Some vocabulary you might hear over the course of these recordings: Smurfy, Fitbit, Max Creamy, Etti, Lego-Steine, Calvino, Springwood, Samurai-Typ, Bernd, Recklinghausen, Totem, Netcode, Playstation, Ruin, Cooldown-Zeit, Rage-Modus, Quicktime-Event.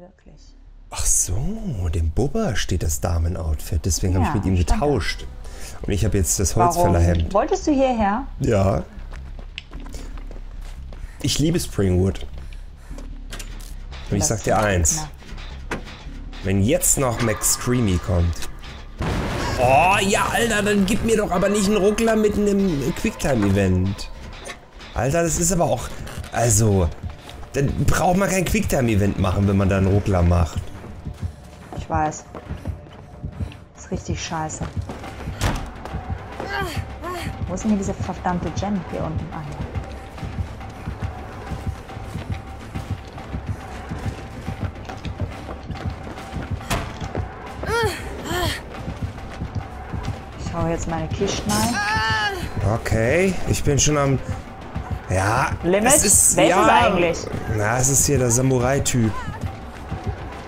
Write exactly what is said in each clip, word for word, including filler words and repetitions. wirklich. Ach so, dem Bubba steht das Damenoutfit, deswegen ja, habe ich mit ihm getauscht. Und ich habe jetzt das Holzfällerhemd. Wolltest du hierher? Ja. Ich liebe Springwood. Und ich sag dir eins. Wenn jetzt noch Max Creamy kommt. Oh ja, Alter, dann gib mir doch aber nicht einen Ruckler mit einem Quicktime-Event. Alter, das ist aber auch... Also, dann braucht man kein Quicktime-Event machen, wenn man da einen Ruckler macht. Ich weiß. Das ist richtig scheiße. Wo ist denn hier diese verdammte Gem hier unten? Ah, ja. Ich hau jetzt meine Kisten rein. Okay, ich bin schon am... Ja, Limit? Es ist, welches ja, eigentlich? Na, es ist hier der Samurai-Typ.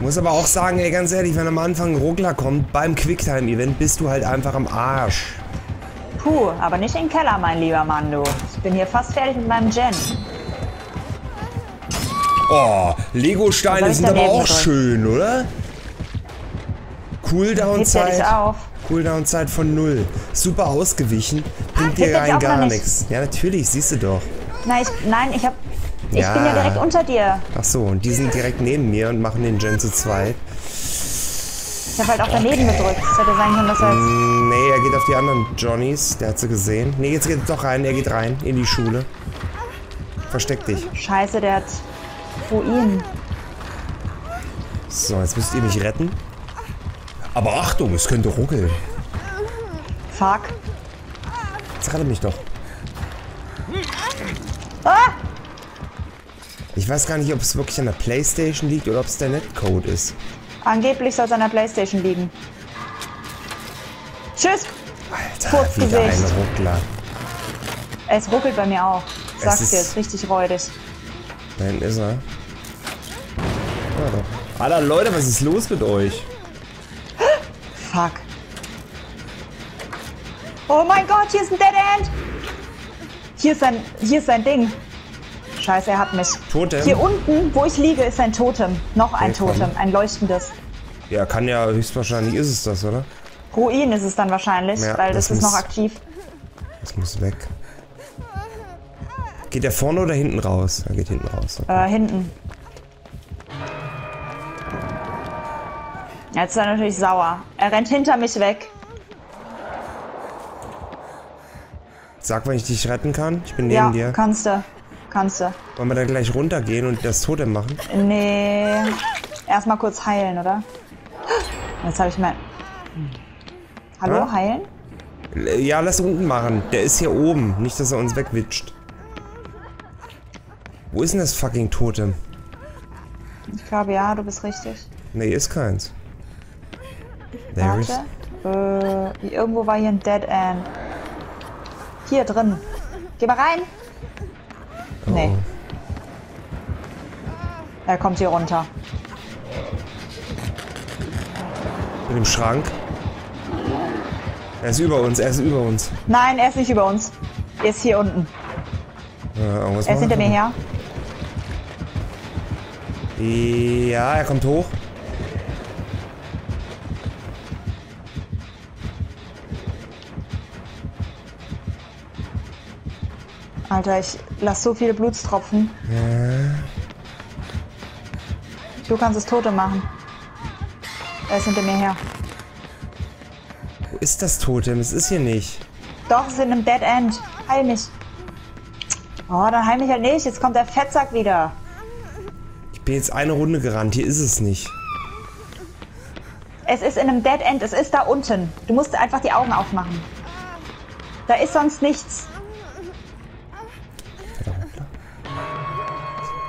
Muss aber auch sagen, ey, ganz ehrlich, wenn am Anfang ein Ruckler kommt, beim Quicktime-Event bist du halt einfach am Arsch. Puh, aber nicht im Keller, mein lieber Mann, du. Ich bin hier fast fertig mit meinem Gen. Oh, Lego-Steine sind aber auch gedrückt. Schön, oder? Cooldown-Zeit. Cooldown-Zeit von null. Super ausgewichen. Bringt dir rein gar nichts. Ja, natürlich, siehst du doch. Nein, ich, nein, ich, hab, ich ja. bin ja direkt unter dir. Ach so, und die sind direkt neben mir und machen den Gen zu zweit. Ich hab halt auch daneben okay. gedrückt. Das hätte sein können, dass er jetzt... Nee, er geht auf die anderen Johnnies. Der hat sie gesehen. Nee, jetzt geht er doch rein. Er geht rein in die Schule. Versteck dich. Scheiße, der hat Ruin. So, jetzt müsst ihr mich retten. Aber Achtung, es könnte ruckeln. Fuck. Jetzt rette mich doch. Ah! Ich weiß gar nicht, ob es wirklich an der Playstation liegt oder ob es der Netcode ist. Angeblich soll es an der Playstation liegen. Tschüss! Alter, Kurz wieder ein Ruckler. Es ruckelt bei mir auch. Sag's dir, es ist richtig räudig. Da hinten ist er. Ja, Alter, Leute, was ist los mit euch? Fuck. Oh mein Gott, hier ist ein Dead End! Hier ist ein, hier ist ein Ding. Scheiße, er hat mich. Totem. Hier unten, wo ich liege, ist ein Totem. Noch ein okay, Totem, komm. ein leuchtendes. Ja, kann ja höchstwahrscheinlich ist es das, oder? Ruin ist es dann wahrscheinlich, ja, weil das, das ist muss, noch aktiv. Das muss weg. Geht der vorne oder hinten raus? Er geht hinten raus. Okay. Äh, hinten. Jetzt ist er natürlich sauer. Er rennt hinter mich weg. Sag, wenn ich dich retten kann. Ich bin neben ja, dir. Ja, kannst du. Kannst du. Wollen wir da gleich runtergehen und das Totem machen? Nee. Erstmal kurz heilen, oder? Jetzt habe ich mein... Hallo, ja? heilen? Ja, lass unten machen. Der ist hier oben. Nicht, dass er uns wegwitscht. Wo ist denn das fucking Totem? Ich glaube, ja, du bist richtig. Nee, ist keins. There is... Äh, irgendwo war hier ein Dead End. Hier drin. Geh mal rein. Oh. Nee. Er kommt hier runter. Mit dem Schrank. Er ist über uns, er ist über uns. Nein, er ist nicht über uns. Er ist hier unten. Äh, er ist machen? hinter mir her. Ja, er kommt hoch. Alter, ich lass so viele Blutstropfen. Ja. Du kannst es Tote machen. Er ist hinter mir her. Wo ist das Totem? Es ist hier nicht. Doch, es ist in einem Dead End. Heil mich. Oh, dann heil mich halt nicht. Jetzt kommt der Fettsack wieder. Ich bin jetzt eine Runde gerannt. Hier ist es nicht. Es ist in einem Dead End. Es ist da unten. Du musst einfach die Augen aufmachen. Da ist sonst nichts.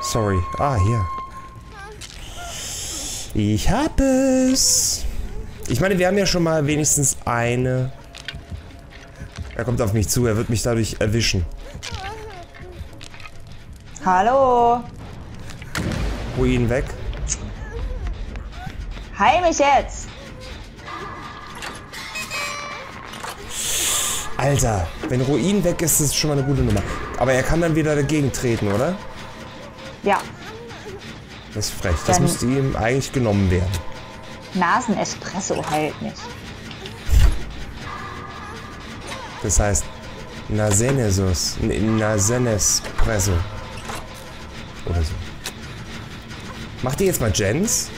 Sorry. Ah, hier. Ich hab es. Ich meine, wir haben ja schon mal wenigstens eine... Er kommt auf mich zu, er wird mich dadurch erwischen. Hallo. Ruin weg. Heil mich jetzt. Alter, wenn Ruin weg ist, ist es schon mal eine gute Nummer. Aber er kann dann wieder dagegen treten, oder? Ja. Das ist frech. Das müsste ihm eigentlich genommen werden. Nasenespresso heilt nicht. Das heißt Nasenesus. Nasenespresso. Oder so. Macht ihr jetzt mal Jens?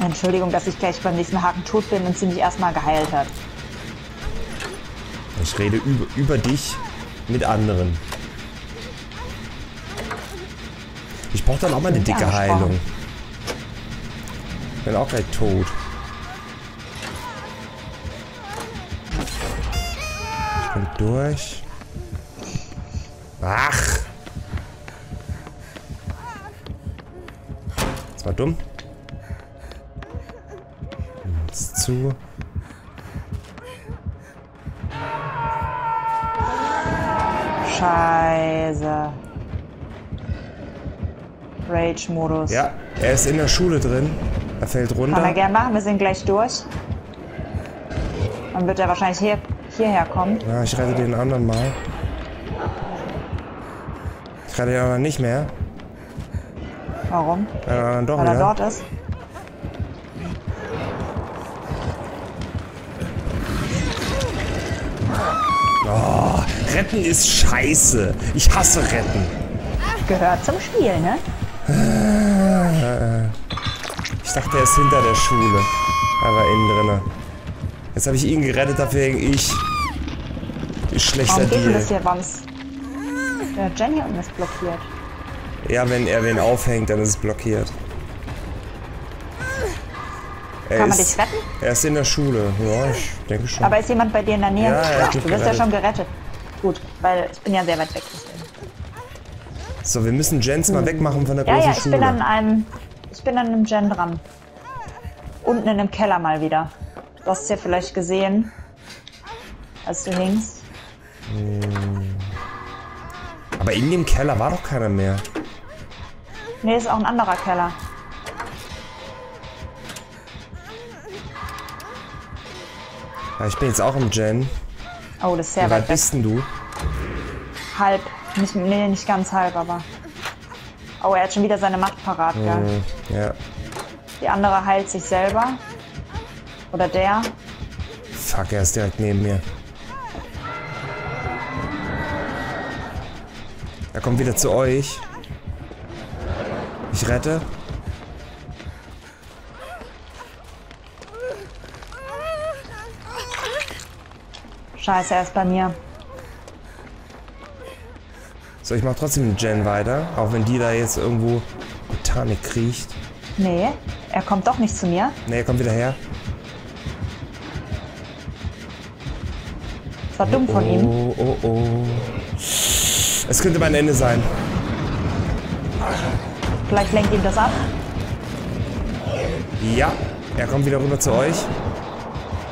Entschuldigung, dass ich gleich beim nächsten Haken tot bin und sie mich erstmal geheilt hat. Ich rede über, über dich mit anderen. Ich brauche dann auch mal eine dicke Heilung. Ich bin auch gleich tot. Und durch. Ach! Das war dumm. Jetzt zu. Scheiße. Rage-Modus. Ja, er ist in der Schule drin. Er fällt runter. Kann er gerne machen, wir sind gleich durch. Dann wird er wahrscheinlich hier, hierher kommen. Ja, ich rette den anderen mal. Ich rette den anderen nicht mehr. Warum? Äh, doch Weil wieder. er dort ist. Oh, retten ist scheiße. Ich hasse retten. Gehört zum Spiel, ne? Ich dachte, er ist hinter der Schule. Er war innen drin. Jetzt habe ich ihn gerettet, dafür hänge ich. Ist schlechter Deal. Warum geht das hier, Wams? Der Jenny unten ist blockiert. Ja, wenn er wen aufhängt, dann ist es blockiert. Er Kann man ist, dich retten? Er ist in der Schule. Ja, ich denke schon. Aber ist jemand bei dir in der Nähe? Ja, ja, du bist gerettet. ja schon gerettet. Gut, weil ich bin ja sehr weit weg. So, wir müssen Jens hm. mal wegmachen von der ja, großen ja, ich Schule. Bin an einem, ich bin an einem Gen dran. Unten in dem Keller mal wieder. Du hast es ja vielleicht gesehen, als du hingst. Hm. Aber in dem Keller war doch keiner mehr. Nee, ist auch ein anderer Keller. Ich bin jetzt auch im Gen. Oh, das ist sehr Wie weit, weit bist denn du? Halb. Nicht, nee, nicht ganz halb, aber... Oh, er hat schon wieder seine Macht parat, mmh, gell? Ja. Die andere heilt sich selber. Oder der. Fuck, er ist direkt neben mir. Er kommt wieder zu euch. Ich rette. Scheiße, er ist bei mir. So, ich mache trotzdem den Gen weiter, auch wenn die da jetzt irgendwo Botanik kriecht. Nee, er kommt doch nicht zu mir. Nee, er kommt wieder her. Das war dumm oh, von ihm. Oh, oh, oh. Es könnte mein Ende sein. Vielleicht lenkt ihm das ab. Ja, er kommt wieder rüber zu euch.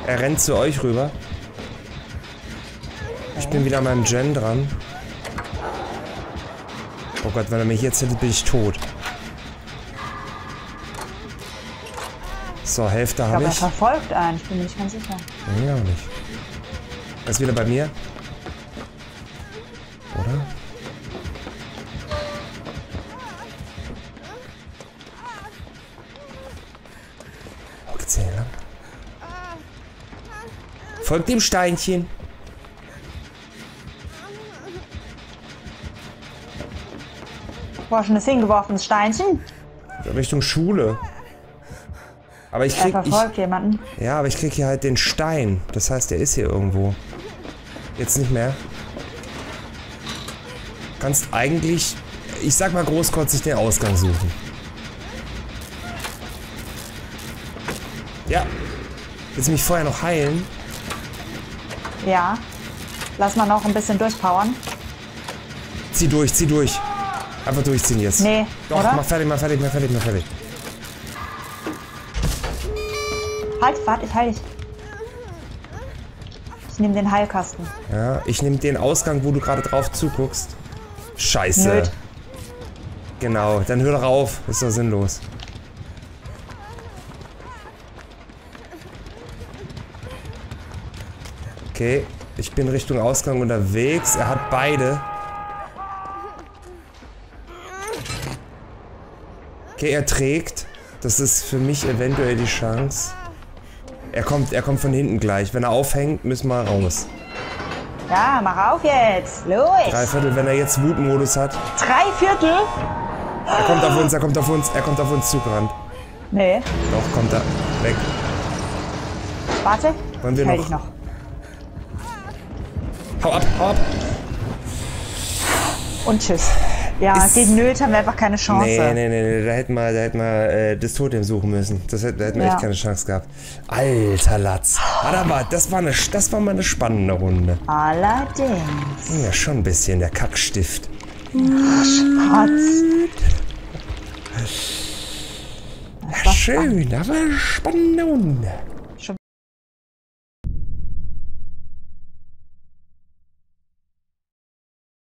Er rennt zu euch rüber. Ich bin wieder an meinem Gen dran. Oh Gott, wenn er mich jetzt hittet, bin ich tot. So, Hälfte habe ich. Aber er verfolgt einen, ich bin mir nicht ganz sicher. Ja, auch nicht. Er ist wieder bei mir. Oder? Wo geht's denn hier lang? Folgt dem Steinchen. Ein hingeworfenes Steinchen. Richtung Schule. Aber ich krieg. Er verfolgt ich, jemanden. Ja, aber ich krieg hier halt den Stein. Das heißt, der ist hier irgendwo. Jetzt nicht mehr. Kannst eigentlich, ich sag mal großkotzig, den Ausgang suchen. Ja. Willst du mich vorher noch heilen? Ja. Lass mal noch ein bisschen durchpowern. Zieh durch, zieh durch. Einfach durchziehen jetzt. Nee, Doch, oder? mach fertig, mach fertig, mach fertig, mach fertig. Halt, warte, ich heil dich. Ich nehme den Heilkasten. Ja, ich nehme den Ausgang, wo du gerade drauf zuguckst. Scheiße. Nöt. Genau, dann hör doch auf. Ist doch sinnlos. Okay, ich bin Richtung Ausgang unterwegs. Er hat beide. Okay, er trägt. Das ist für mich eventuell die Chance. Er kommt, er kommt von hinten gleich. Wenn er aufhängt, müssen wir raus. Ja, mach auf jetzt. Los. Drei Viertel, wenn er jetzt Wutmodus hat. Drei Viertel? Er kommt auf uns, er kommt auf uns, er kommt auf uns zugerannt. Nee. Doch, kommt er. Weg. Warte. Wollen wir noch? Ich noch. Hau ab, hau ab. Und tschüss. Ja, ist gegen Nöth haben wir einfach keine Chance. Nee, nee, nee, nee. Da hätten wir, da hätten wir äh, das Totem suchen müssen. Das hätten, da hätten wir ja echt keine Chance gehabt. Alter Latz. Aber das war, eine, das war mal eine spannende Runde. Allerdings. Ja, schon ein bisschen der Kackstift. Ach, Schatz. Schön, aber eine spannende Runde.